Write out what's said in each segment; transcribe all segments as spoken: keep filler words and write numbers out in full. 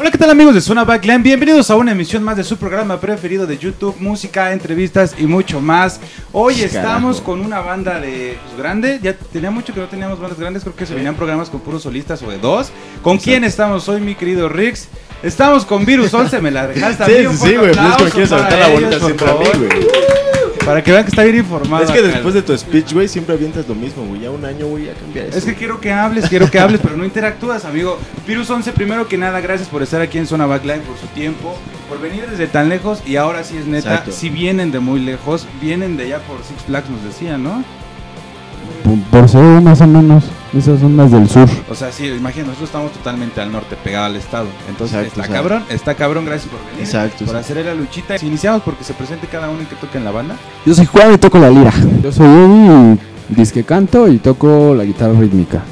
Hola, ¿qué tal amigos de Zona Backline? Bienvenidos a una emisión más de su programa preferido de YouTube, música, entrevistas y mucho más. Hoy Carajo. estamos con una banda de pues, grande, ya tenía mucho que no teníamos bandas grandes, creo que se venían programas con puros solistas o de dos. ¿Con Exacto. quién estamos hoy, mi querido Rix? Estamos con Virus once, me la dejaste a mí. Sí, sí, güey, no es cualquiera soltar la bolita siempre a mí, güey. Para que vean que está bien informado. Es que después de tu speech, güey, siempre avientas lo mismo, güey. Ya un año, güey, ya cambiar eso. Es que quiero que hables, quiero que hables, pero no interactúas, amigo. Virus once, primero que nada, gracias por estar aquí en Zona Backline, por su tiempo, por venir desde tan lejos. Y ahora sí es neta, Exacto. sí vienen de muy lejos, vienen de allá por Six Flags, nos decían, ¿no? Por Seúl, más o menos, esas ondas del sur. O sea, sí, imagínate, nosotros estamos totalmente al norte, pegado al estado. Entonces, exacto, está exacto. cabrón, está cabrón, gracias por venir, exacto, por exacto. hacer la luchita. Si iniciamos porque se presente cada uno y que toque en la banda. Yo soy Juan y toco la lira. Yo soy Eddie y disque canto y toco la guitarra rítmica.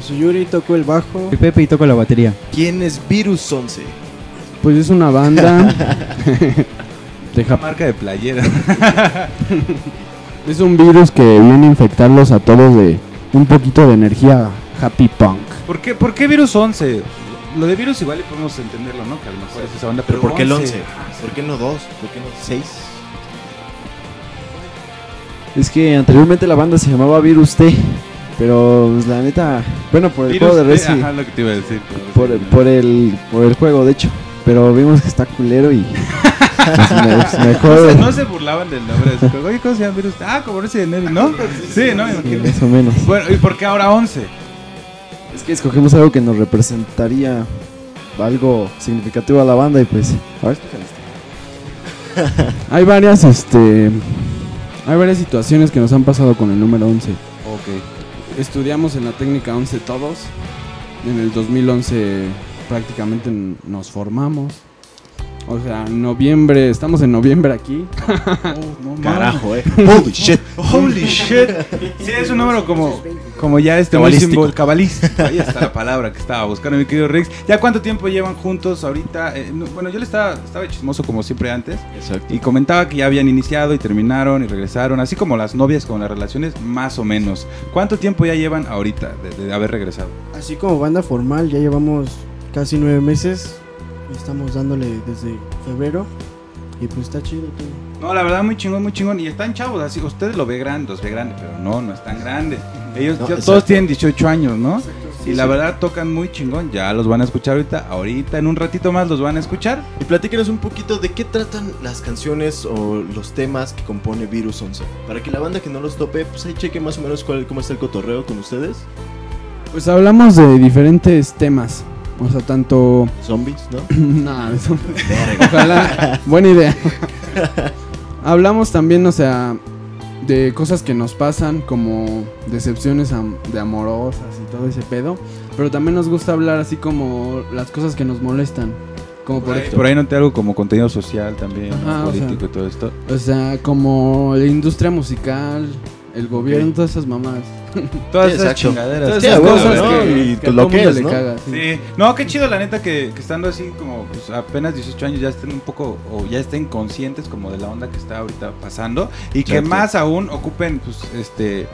Yo soy Yuri y toco el bajo. Soy Pepe y toco la batería. ¿Quién es Virus once? Pues es una banda de Japón. Marca de playera. Es un virus que viene a infectarlos a todos de un poquito de energía happy punk. ¿Por qué, ¿Por qué Virus once? Lo de virus igual y podemos entenderlo, ¿no? Que a lo mejor es esa banda, pero, pero ¿por qué el once? ¿Por qué no dos? ¿Por qué no seis? Es que anteriormente la banda se llamaba Virus T, pero pues, la neta, bueno, por el virus juego de Resi. Ajá, lo que te iba a decir. Por, por, el, por, el, por el juego, de hecho, pero vimos que está culero y... Pues me, mejor... o sea, no se burlaban del nombre de su juego. Oye, ¿cómo se llama Virus? Ah, como ese de Neville, ¿no? Sí, ¿no? Sí, más o menos. Bueno, ¿y por qué ahora once? Es que escogimos algo que nos representaría algo significativo a la banda y pues... A ver, escúchale. Hay varias, este... Hay varias situaciones que nos han pasado con el número once. Ok. Estudiamos en la técnica once todos. En el dos mil once prácticamente nos formamos. O sea, noviembre, estamos en noviembre aquí. Oh, no, carajo, eh. Holy shit. Holy shit. Sí, es un número como, como ya este muy simbólico, cabalístico. Ahí está la palabra que estaba buscando mi querido Rix. ¿Ya cuánto tiempo llevan juntos ahorita? Eh, no, bueno, yo le estaba, estaba chismoso como siempre antes. Exacto. Y comentaba que ya habían iniciado y terminaron y regresaron. Así como las novias con las relaciones, más o menos. ¿Cuánto tiempo ya llevan ahorita de, de haber regresado? Así como banda formal, ya llevamos casi nueve meses. Estamos dándole desde febrero y pues está chido todo. No, la verdad muy chingón, muy chingón. Y están chavos, así ustedes lo ve grande, los ve grande, pero no, no están grandes. Ellos no, ya, todos tienen dieciocho años, ¿no? Exacto, sí, y la sí. verdad tocan muy chingón. Ya los van a escuchar ahorita, ahorita en un ratito más los van a escuchar. Y platíquenos un poquito de qué tratan las canciones o los temas que compone Virus once. Para que la banda que no los tope, pues ahí cheque más o menos cuál, cómo está el cotorreo con ustedes. Pues hablamos de diferentes temas. O sea, tanto... ¿Zombies, no? No, nah, zombies. Ojalá. Buena idea. Hablamos también, o sea, de cosas que nos pasan, como decepciones am- de amorosas y todo ese pedo. Pero también nos gusta hablar así como las cosas que nos molestan. Como por, por, ahí, por ahí noté algo como contenido social también, Ajá, político o sea, y todo esto. O sea, como la industria musical, el gobierno, okay. todas esas mamadas. Todas esas chingaderas. Todas esas cosas que lo que es, ¿no? Sí. No, qué chido la neta que, que estando así como pues, apenas dieciocho años ya estén un poco o ya estén conscientes como de la onda que está ahorita pasando y que más aún ocupen pues este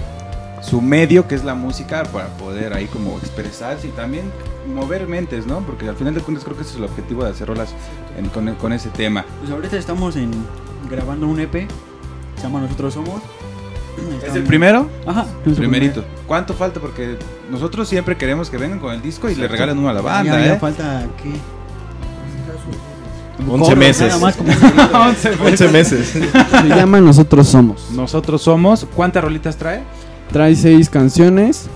su medio que es la música para poder ahí como expresarse y también mover mentes, ¿no? Porque al final de cuentas creo que ese es el objetivo de hacer rolas en, con, con ese tema. Pues ahorita estamos en grabando un E P, se llama Nosotros Somos. ¿Es el primero? Ajá. El primerito. ¿Cuánto falta? Porque nosotros siempre queremos que vengan con el disco y Exacto. le regalen uno a la banda. Ya, ya ¿eh? falta, ¿qué? once meses. once meses. Se llama Nosotros Somos. Nosotros Somos. ¿Cuántas rolitas trae? Trae seis canciones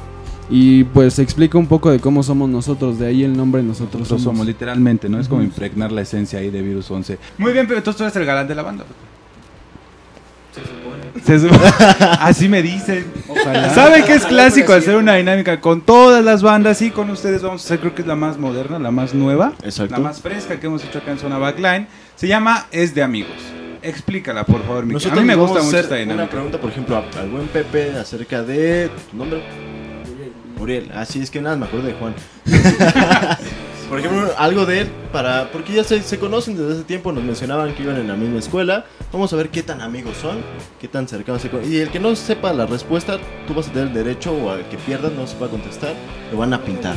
y pues explica un poco de cómo somos nosotros. De ahí el nombre Nosotros, nosotros somos. somos. Literalmente, ¿no? Uh-huh. Es como impregnar la esencia ahí de Virus once. Muy bien, pero entonces tú eres el galán de la banda. Se supone. Así me dicen. Ojalá. ¿Saben que es clásico hacer una dinámica con todas las bandas? Y con ustedes vamos a hacer, creo que es la más moderna, la más nueva, Exacto. la más fresca que hemos hecho acá en Zona Backline. Se llama Es de Amigos. Explícala, por favor, Miki. A mí me gusta mucho esta dinámica. Una pregunta, por ejemplo, al buen Pepe acerca de... ¿Tu nombre? Uriel. Así ah, es que nada, me acuerdo de Juan. Por ejemplo, algo de él, para porque ya se, se conocen desde hace tiempo, nos mencionaban que iban en la misma escuela. Vamos a ver qué tan amigos son, qué tan cercanos se conocen. Y el que no sepa la respuesta, tú vas a tener el derecho, o al que pierdas no se va a contestar, lo van a pintar.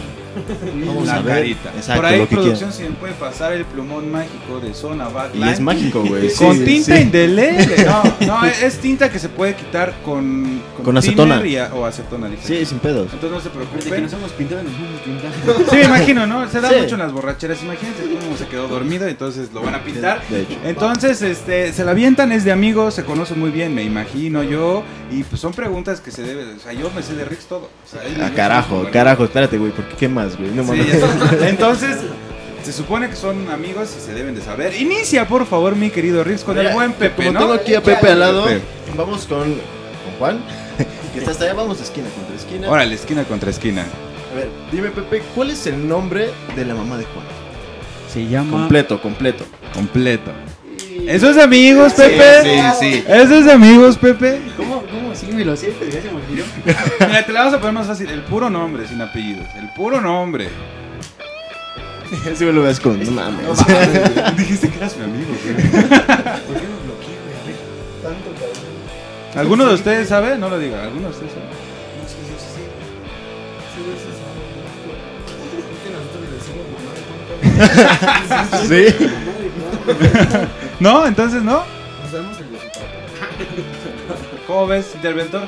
Vamos la a ver. Carita. Exacto, por ahí lo que producción quiera. Se me puede pasar el plumón mágico de Zona Backline. Y es mágico, güey. Sí, con tinta sí. indeleble. No, no, es tinta que se puede quitar con con, con acetona y a, o acetona. Sí, sin pedos. Entonces no se preocupen. Desde que nos hemos pintado nos hemos pintado. Sí, me imagino, ¿no? Se da sí. mucho en las borracheras. Imagínense cómo se quedó dormido, entonces lo van a pintar. De hecho. Entonces, este, se la avientan, es de amigos, se conocen muy bien, me imagino yo. Y pues son preguntas que se deben. O sea, yo me sé de Rix todo. O sea, ah, carajo, carajo, espérate, güey, porque qué más, güey. No mames. Sí, entonces, se supone que son amigos y se deben de saber. Inicia, por favor, mi querido Rix, con mira, el buen Pepe, como ¿no? Como tengo aquí a Pepe al lado, Pepe. Vamos con, con Juan, que está hasta allá, vamos esquina contra esquina. Órale, esquina contra esquina. A ver, dime, Pepe, ¿cuál es el nombre de la mamá de Juan? Se llama... Completo, completo. Completo. Y... ¿Eso es de amigos, Pepe? Sí, sí, sí. ¿Eso es de amigos, Pepe? ¿Cómo? Sí, me lo siento, ya se me olvidó. Mira, te la vamos a poner más fácil. El puro nombre, sin apellidos. El puro nombre. Si sí me lo veas con no mames. Dijiste que eras mi amigo, güey. ¿Por qué nos bloqueé, güey? A ver, tanto cabrón. ¿Alguno de ustedes sabe? No lo diga. ¿Alguno de ustedes sabe? No sé, yo sí. Sí, yo sí sabe. Es que nosotros le decimos mamá. ¿Sí? ¿No? ¿Entonces no? No sabemos el ¿cómo ves, interventor?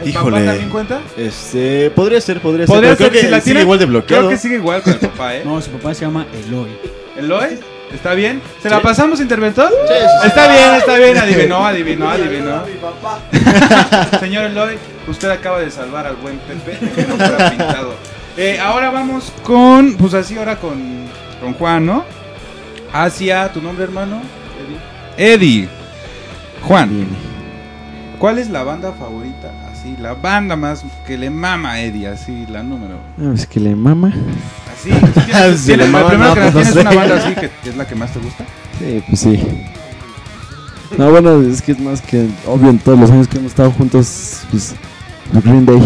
¿El híjole, papá también cuenta? Este, podría ser, podría, ¿podría ser, pero ser creo que si la sigue igual de bloqueado. Creo que sigue igual con el papá, ¿eh? No, su papá se llama Eloy. ¿Eloy? ¿Está bien? ¿Se ¿Sí? la pasamos, interventor? Sí, sí. Está bien, está bien, adivinó, adivinó, adivinó. Mi papá. Señor Eloy, usted acaba de salvar al buen Pepe, que no fuera pintado. Eh, ahora vamos con, pues así ahora con, con Juan, ¿no? Hacia, ¿tu nombre, hermano? Eddie. Eddie. Juan. Bien. ¿Cuál es la banda favorita? Así, la banda más que le mama a Eddie, así, la número uno. ¿Es que le mama? Así, ¿tienes, si ¿tienes, le mama, la primera no, que la no tienes sé. Una banda así que, que es la que más te gusta? Sí, pues sí. No, bueno, es que es más que obvio en todos los años que hemos estado juntos, pues, Green Day.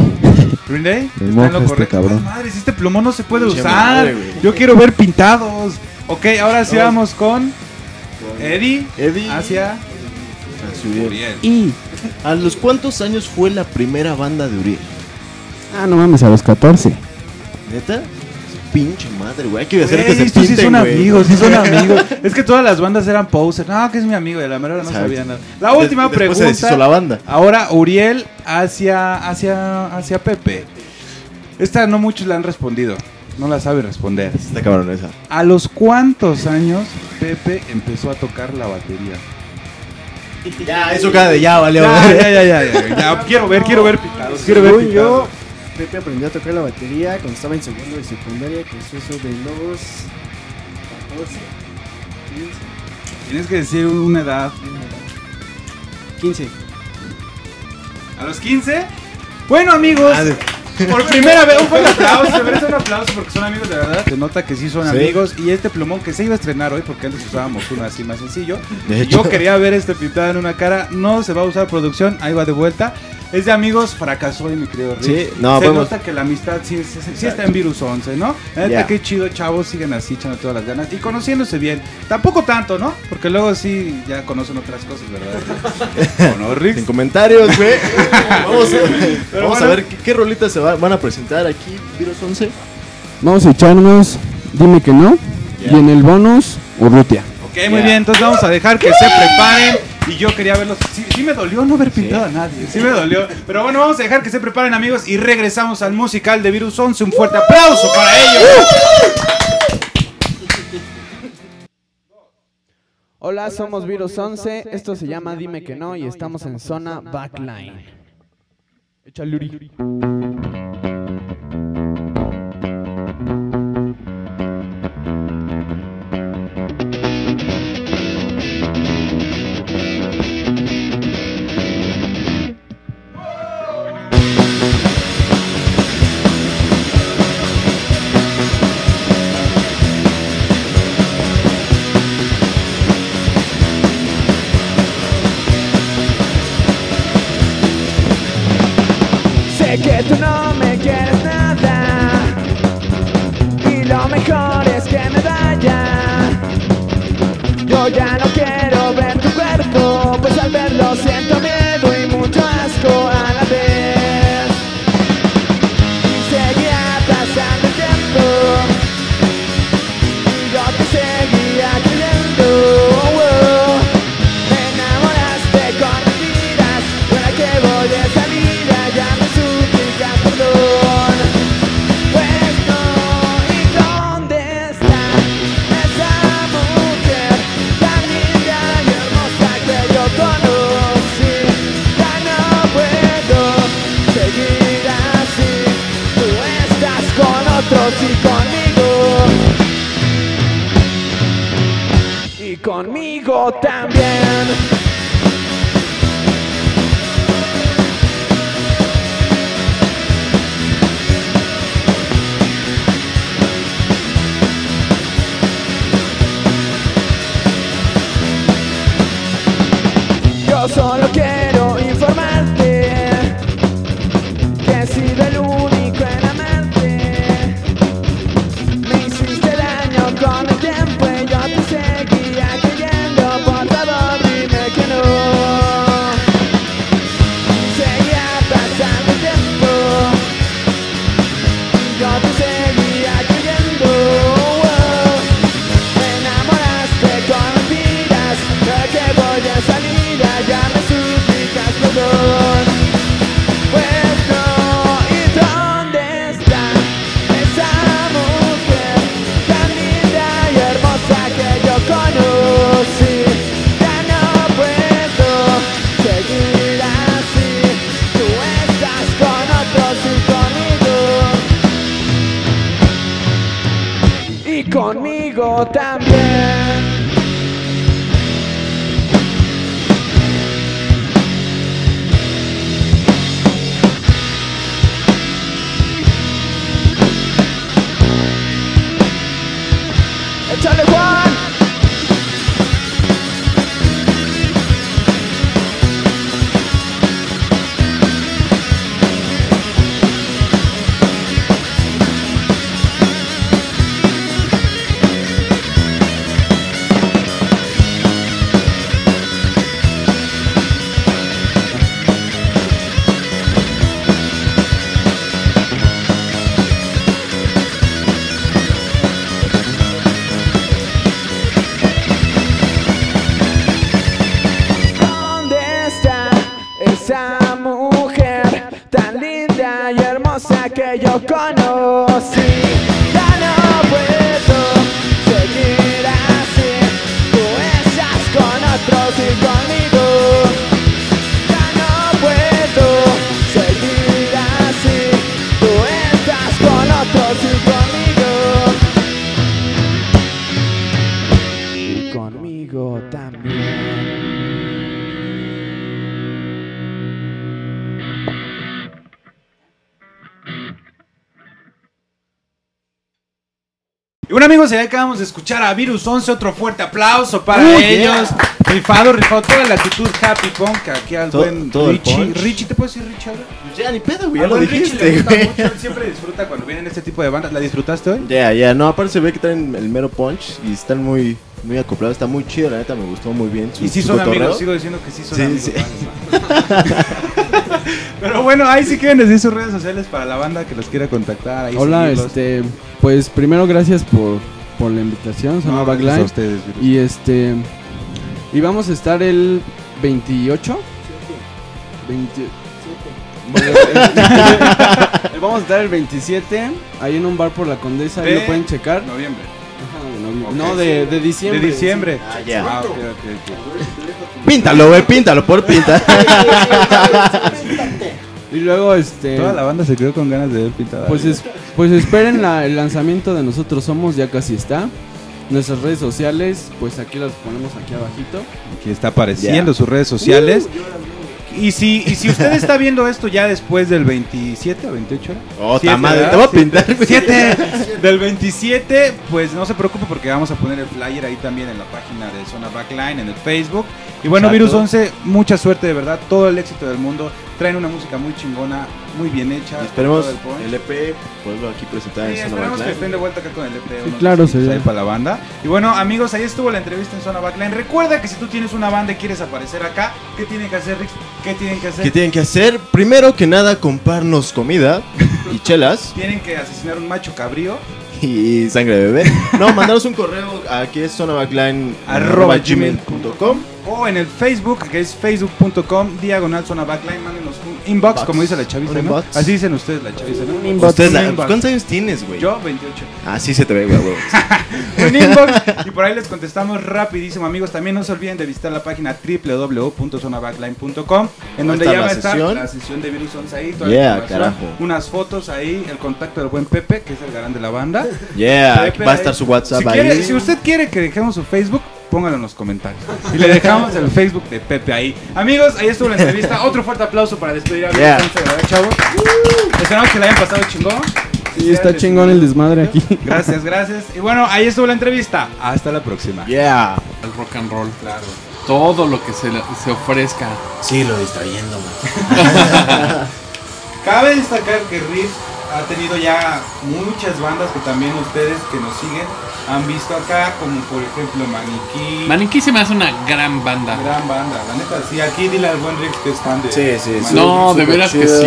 ¿Green Day? Está en lo correcto. Este madre, si este plumón no se puede Mucha usar, madre, yo quiero ver pintados. Ok, ahora sí vamos con Eddie, Eddie. hacia... Uriel. ¿Y a los cuántos años fue la primera banda de Uriel? Ah, no mames, a los catorce. ¿Neta? Pinche madre, güey. Hay que hacer que se pinten, sí son amigos, sí son amigos. Es que todas las bandas eran poser. No, que es mi amigo, y la mera no Exacto. sabía nada. La última de pregunta. Se deshizo la banda. Ahora Uriel hacia, hacia, hacia Pepe. Esta no muchos la han respondido. No la sabe responder. Está cabrón esa. ¿A los cuántos años Pepe empezó a tocar la batería? Ya, eso cada de ya, vale. Ya, ya, ya, ya, ya, ya. Quiero ver, quiero ver picados. Quiero ver picados. Yo, Pepe aprendió a tocar la batería cuando estaba en segundo de secundaria, que es eso de los catorce. Tienes que decir una edad. quince. ¿A los quince? Bueno, amigos. Por primera vez, un buen aplauso, se merece un aplauso porque son amigos de verdad. Se nota que sí son sí. amigos. Y este plumón que se iba a estrenar hoy, porque antes usábamos uno así más sencillo. Yo quería ver este pintado en una cara. No se va a usar producción, ahí va de vuelta. Es de amigos, fracasó y mi querido Rick. Sí, no, se vamos. Nota que la amistad sí, sí, sí está en Virus once, ¿no? La neta, qué chido, chavos, siguen así, echando todas las ganas. Y conociéndose bien. Tampoco tanto, ¿no? Porque luego sí ya conocen otras cosas, ¿verdad? ¿O no, Rick? En comentarios, güey. Vamos a, vamos bueno, a ver qué, qué rolitas se van a presentar aquí, Virus once. Vamos a echarnos, dime que no. Yeah. Y en el bonus, Urrutia. Ok, yeah. muy bien, entonces vamos a dejar que se preparen. Y yo quería verlos. Sí, sí me dolió no haber pintado sí. a nadie. Sí me dolió. Pero bueno, vamos a dejar que se preparen, amigos. Y regresamos al musical de Virus once. Un fuerte aplauso para ellos. Hola, somos Virus once. Esto se llama Dime que no. Y estamos en Zona Backline. Échale, Uri. Que tú no me quieres nada y lo mejor es que me vaya. Yo ya no quiero ver tu cuerpo, pues al verlo siento miedo y mucho asco a la vez. Y seguía pasando el tiempo. conmigo también. Yo solo quiero informarte que he sido el único en amarte. Me hiciste daño con el tiempo y yo te seguía creyendo. Por favor dime que no. Seguía pasando el tiempo y yo te seguía creyendo. Me enamoraste con mentiras, creo que voy a salir. Conmigo también. Échale Juan. Esa mujer tan linda y hermosa que yo conocí, ya no puedo seguir así. Tú estás con otros y conmigo. Ya no puedo seguir así. Tú estás con otros y conmigo. Y conmigo también. Y bueno amigos, ya acabamos de escuchar a Virus once, otro fuerte aplauso para uh, ellos. Yeah. Rifado, rifado, toda la actitud happy punk aquí al todo, buen todo Richie. Richie, ¿te puedes decir Richie ahora? Ya ni pedo, güey, ya lo dijiste, Richie, güey. Mucho, él siempre disfruta cuando vienen este tipo de bandas. ¿La disfrutaste hoy? Ya, yeah, ya, yeah. No, aparte se ve que traen el mero punch y están muy, muy acoplados, está muy chido, la neta me gustó muy bien su, y sí son cotorreo. Amigos, sigo diciendo que sí son sí, amigos. Sí. Pero bueno, ahí sí quieren decir sus redes sociales para la banda que los quiera contactar. Ahí hola, seguirlos. este, pues primero gracias por, por la invitación, Zona Backline. No, ustedes, y este, y vamos a estar el veintiocho. veintisiete. Vamos a estar el veintisiete, ahí en un bar por la Condesa, de ahí lo pueden checar. Noviembre. Ajá, no, okay, de, sí. de diciembre. De diciembre. Ah, ya. Ah, okay, okay, okay. Píntalo, güey, píntalo, por pinta. Y luego, este... toda la banda se quedó con ganas de ver pintada. Pues, es, pues esperen la, el lanzamiento de Nosotros Somos, ya casi está. Nuestras redes sociales, pues aquí las ponemos aquí abajito. Aquí está apareciendo yeah. sus redes sociales. Uh, y, si, y si usted está viendo esto ya después del veintisiete o veintiocho... ¡Oh, ta madre! ¿Verdad? Te voy a pintar. veintisiete Del veintisiete, pues no se preocupe porque vamos a poner el flyer ahí también en la página de Zona Backline, en el Facebook. Y bueno, Exacto. Virus once, mucha suerte de verdad, todo el éxito del mundo. Traen una música muy chingona, muy bien hecha. Y esperemos el, el E P, puedo aquí presentar. Sí, en Zona Backline. Que estén de vuelta acá con el E P. Sí, claro, sí. Ahí para la banda. Y bueno, amigos, ahí estuvo la entrevista en Zona Backline. Recuerda que si tú tienes una banda y quieres aparecer acá, ¿qué tienen que hacer, Rix? ¿Qué tienen que hacer? ¿Qué tienen que hacer? Primero que nada, comprarnos comida y chelas. Tienen que asesinar un macho cabrío. Y sangre de bebé. No, mandaros un correo a que es zona backline arroba gmail punto com o en el Facebook, que es facebook punto com diagonal Zona Backline. Mándenos un inbox, Box. como dice la chaviza, ¿no? Inbox. Así dicen ustedes, la chaviza, ¿no? Un inbox. Ustedes, la, inbox. ¿Cuántos años tienes, güey? Yo, veintiocho. Ah, sí se te ve, güey. Un inbox. Y por ahí les contestamos rapidísimo, amigos. También no se olviden de visitar la página doble u doble u doble u punto zona backline punto com, en donde ya va a estar la sesión de Virus once ahí. Yeah, carajo. Unas fotos ahí, el contacto del buen Pepe, que es el galán de la banda. Yeah, Pepe, va a estar su WhatsApp si ahí. Quiere, si usted quiere que dejemos su Facebook, pónganlo en los comentarios. Y le dejamos el Facebook de Pepe ahí. Amigos, ahí estuvo la entrevista. Otro fuerte aplauso para despedir a los yeah. chavos. Uh, Esperamos que la hayan pasado chingón. Sí, está chingón el desmadre aquí. Gracias, gracias. Y bueno, ahí estuvo la entrevista. Hasta la próxima. Yeah. El rock and roll, claro. Todo lo que se, la, se ofrezca. Sí, lo distrayendo. Cabe destacar que Riff ha tenido ya muchas bandas que también ustedes que nos siguen han visto acá, como por ejemplo Maniquí. Maniquí se me hace una gran banda. Gran banda, la neta. Sí, aquí dile al buen Riff que están de... Sí, sí, sí. No, de veras que sí.